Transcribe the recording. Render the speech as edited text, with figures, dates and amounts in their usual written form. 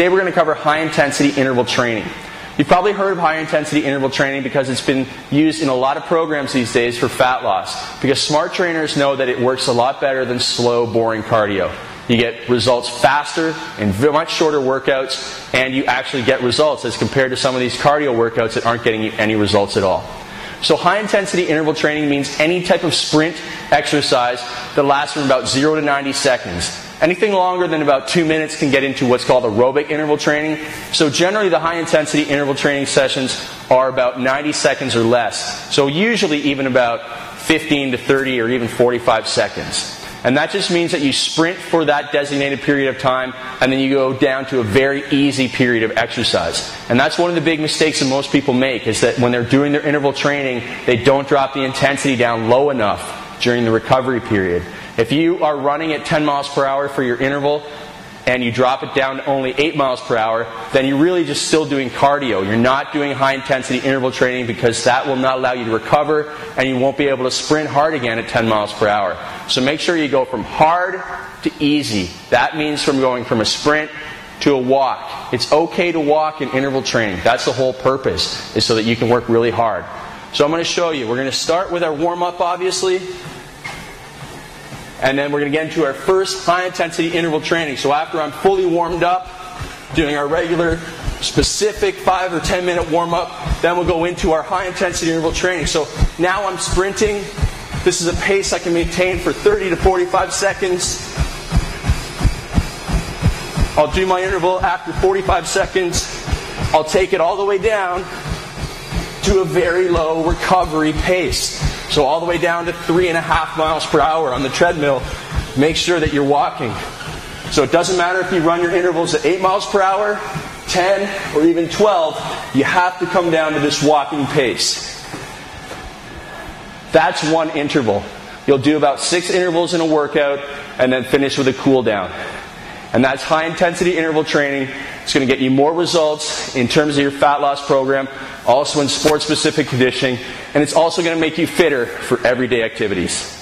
Today we're going to cover high-intensity interval training. You've probably heard of high-intensity interval training because it's been used in a lot of programs these days for fat loss. Because smart trainers know that it works a lot better than slow, boring cardio. You get results faster and much shorter workouts, and you actually get results as compared to some of these cardio workouts that aren't getting you any results at all. So high-intensity interval training means any type of sprint exercise that lasts from about 0 to 90 seconds. Anything longer than about 2 minutes can get into what's called aerobic interval training. So generally the high-intensity interval training sessions are about 90 seconds or less. So usually even about 15 to 30 or even 45 seconds. And that just means that you sprint for that designated period of time, and then you go down to a very easy period of exercise. And that's one of the big mistakes that most people make, is that when they're doing their interval training, they don't drop the intensity down low enough during the recovery period. If you are running at 10 miles per hour for your interval, and you drop it down to only 8 miles per hour, then you're really just still doing cardio. You're not doing high-intensity interval training because that will not allow you to recover, and you won't be able to sprint hard again at 10 miles per hour. So make sure you go from hard to easy. That means from going from a sprint to a walk. It's okay to walk in interval training. That's the whole purpose, is so that you can work really hard. So I'm going to show you. We're going to start with our warm-up, obviously. And then we're going to get into our first high-intensity interval training. So after I'm fully warmed up, doing our regular specific 5 or 10 minute warm-up, then we'll go into our high-intensity interval training. So now I'm sprinting. This is a pace I can maintain for 30 to 45 seconds. I'll do my interval after 45 seconds. I'll take it all the way down to a very low recovery pace. So all the way down to 3.5 miles per hour on the treadmill. Make sure that you're walking. So it doesn't matter if you run your intervals at 8 miles per hour, 10, or even 12. You have to come down to this walking pace. That's one interval. You'll do about 6 intervals in a workout and then finish with a cool down. And that's high-intensity interval training. It's going to get you more results in terms of your fat loss program, also in sport-specific conditioning, and it's also going to make you fitter for everyday activities.